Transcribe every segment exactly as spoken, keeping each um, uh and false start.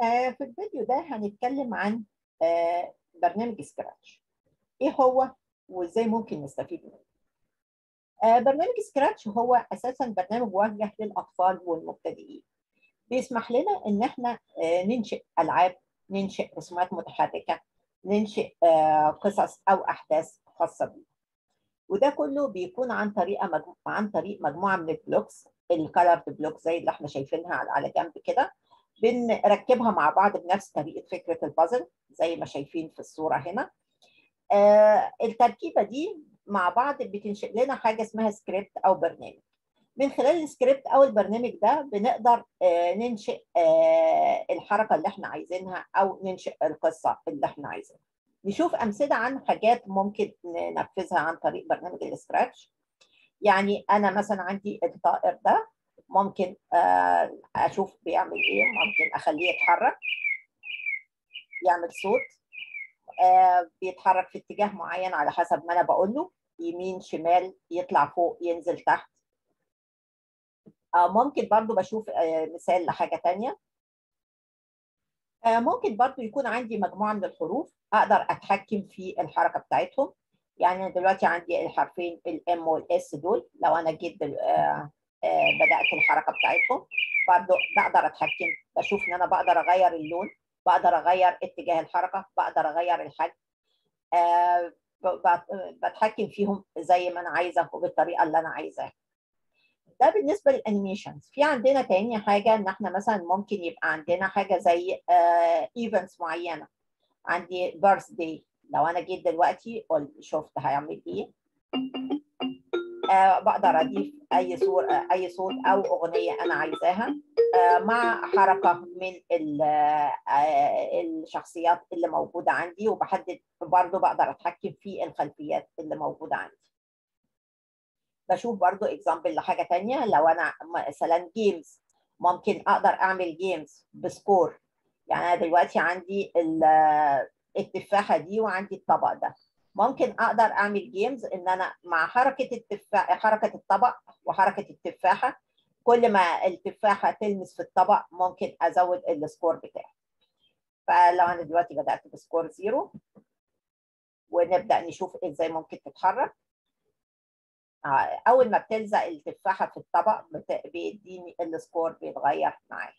في الفيديو ده هنتكلم عن برنامج سكراتش، ايه هو وازاي ممكن نستفيد منه. برنامج سكراتش هو اساسا برنامج موجه للاطفال والمبتدئين، بيسمح لنا ان احنا ننشئ العاب، ننشئ رسومات متحركه، ننشئ قصص او احداث خاصه بينا، وده كله بيكون عن طريقه مجمو... عن طريق مجموعه من البلوكس، الكالرد بلوك زي اللي احنا شايفينها على جنب كده، بنركبها مع بعض بنفس طريقه فكره البازل زي ما شايفين في الصوره هنا. آه التركيبه دي مع بعض بتنشئ لنا حاجه اسمها سكريبت او برنامج. من خلال السكريبت او البرنامج ده بنقدر آه ننشئ آه الحركه اللي احنا عايزينها او ننشئ القصه اللي احنا عايزينها. نشوف امثله عن حاجات ممكن ننفذها عن طريق برنامج السكراتش. يعني انا مثلا عندي الطائر ده، ممكن اشوف بيعمل ايه، ممكن اخليه يتحرك، يعمل صوت، بيتحرك في اتجاه معين على حسب ما انا بقول له، يمين شمال، يطلع فوق، ينزل تحت. ممكن برضو بشوف مثال لحاجه ثانيه، ممكن برضو يكون عندي مجموعه من الحروف اقدر اتحكم في الحركه بتاعتهم. يعني انا دلوقتي عندي الحرفين الام والاس دول، لو انا جيت بدات الحركه بتاعتهم برضو بقدر اتحكم، بشوف ان انا بقدر اغير اللون، بقدر اغير اتجاه الحركه، بقدر اغير الحجم، أه بتحكم فيهم زي ما انا عايزه وبالطريقه اللي انا عايزاها. ده بالنسبه للانيميشنز. في عندنا تاني حاجه ان احنا مثلا ممكن يبقى عندنا حاجه زي ايفنتس أه معينه. عندي بيرث داي، لو انا جيت دلوقتي قلت شفت هيعمل ايه، أه بقدر اضيف اي صور اي صوت او اغنيه انا عايزاها أه مع حركه من الشخصيات اللي موجوده عندي، وبحدد برضو بقدر اتحكم في الخلفيات اللي موجوده عندي. بشوف برضو اكزامبل لحاجه ثانيه، لو انا مثلا جيمز ممكن اقدر اعمل جيمز بسكور. يعني انا دلوقتي عندي التفاحه دي وعندي الطبق ده، ممكن اقدر اعمل جيمز ان انا مع حركه التفاحه، حركه الطبق وحركه التفاحه، كل ما التفاحه تلمس في الطبق ممكن ازود السكور بتاعي. فلو انا دلوقتي بدات بسكور زيرو ونبدا نشوف ازاي ممكن تتحرك، اول ما بتلزق التفاحه في الطبق بيديني السكور بيتغير معايا.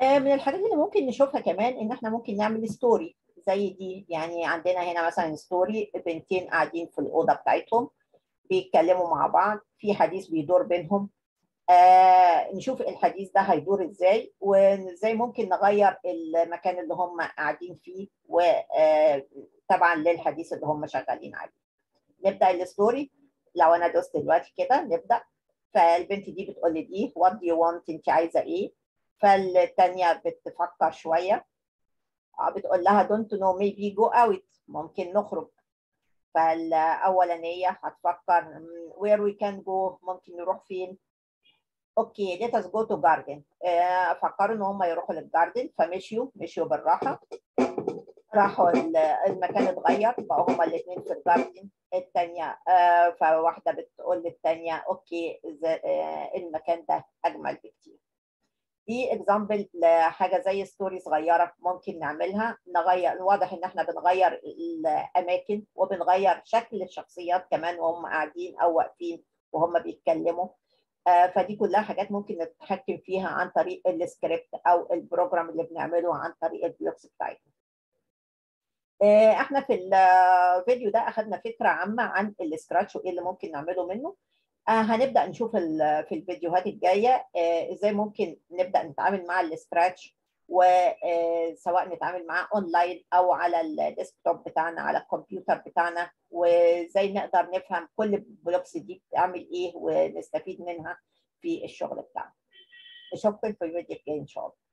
من الحاجات اللي ممكن نشوفها كمان ان احنا ممكن نعمل ستوري زي دي. يعني عندنا هنا مثلا ستوري، بنتين قاعدين في الاوضه بتاعتهم بيتكلموا مع بعض، في حديث بيدور بينهم، آه نشوف الحديث ده هيدور ازاي وازاي ممكن نغير المكان اللي هم قاعدين فيه، وطبعا للحديث اللي هم شغالين عليه. نبدا الستوري، لو انا دوست دلوقتي كده نبدا، فالبنت دي بتقول لي دي وات دو يو وانت، انت عايزه ايه؟ فالتانية بتفكر شوية، بتقول لها don't know maybe go out، ممكن نخرج. فالأولانية هتفكر where we can go، ممكن نروح فين، اوكي let us go to garden، فكروا ان هم يروحوا للجاردن، فمشيوا مشيوا بالراحة، راحوا المكان اتغير، بقوا هما الاثنين في الجاردن. التانية فواحدة بتقول للتانية اوكي المكان ده أجمل بكتير. دي اكزامبل لحاجه زي ستوري صغيره ممكن نعملها، نغير، واضح ان احنا بنغير الاماكن وبنغير شكل الشخصيات كمان وهم قاعدين او واقفين وهم بيتكلموا، فدي كلها حاجات ممكن نتحكم فيها عن طريق السكريبت او البروجرام اللي بنعمله عن طريق البلوكس بتاعتنا. احنا في الفيديو ده اخذنا فكره عامه عن السكراتش وايه اللي ممكن نعمله منه. هنبدأ نشوف في الفيديوهات الجاية ازاي ممكن نبدأ نتعامل مع السكراتش، وسواء نتعامل معاه اونلاين او على الديسكتوب بتاعنا، على الكمبيوتر بتاعنا، وازاي نقدر نفهم كل البلوكس دي بتعمل ايه ونستفيد منها في الشغل بتاعنا. نشوفكم في الفيديو الجاي ان شاء الله.